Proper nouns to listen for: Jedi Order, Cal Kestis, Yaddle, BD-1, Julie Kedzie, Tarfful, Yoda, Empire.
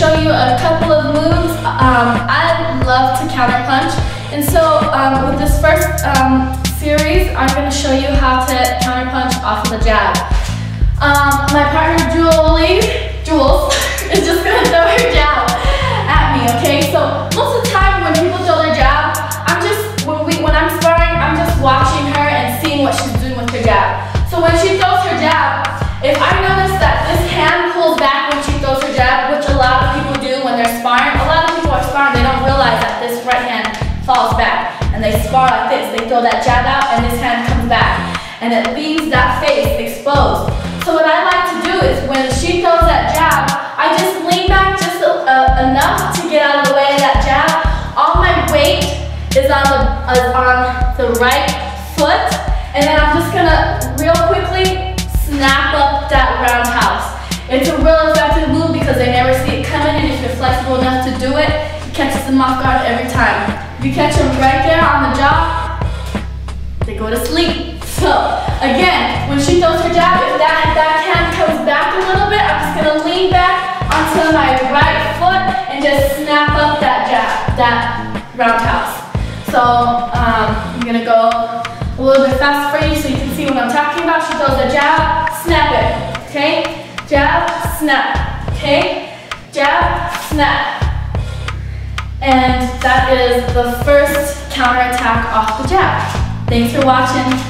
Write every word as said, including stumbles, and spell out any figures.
show you a couple of moves. Um, I love to counter punch, and so um, with this first um, series, I'm going to show you how to counter punch off of the jab. Um, my partner Julie, Jules, is just going to throw her jab at me. Okay, so most of the time when people throw their jab, I'm just when we when I'm sparring, I'm just watching her and seeing what she's doing with her jab. So when she throws her jab, if I notice that this hand pulls back when she throws her jab, which a lot of people do when they're sparring, a lot of people are sparring, they don't realize that this right hand falls back, and they spar like this. They throw that jab out, and this hand comes back, and it leaves that face exposed. So what I like to do is when she throws that jab, I just lean back just a, uh, enough to get out of the way of that jab. All my weight is on the, uh, on the right foot, and then I'm just gonna real quickly snap up that roundhouse. It's a real effective move because they never see it coming, and if you're flexible enough to do it, it catches them off guard every time. If you catch them right there on the jaw, they go to sleep. So again, when she throws her jab, if that, that hand comes back a little bit, I'm just gonna lean back onto my right foot and just snap up that jab, that roundhouse. So um, I'm gonna go a little bit fast for you so you can see what I'm talking about. She throws a jab, snap it, okay? Jab, snap, okay? Jab, snap. And that is the first counter attack off the jab. Thanks for watching.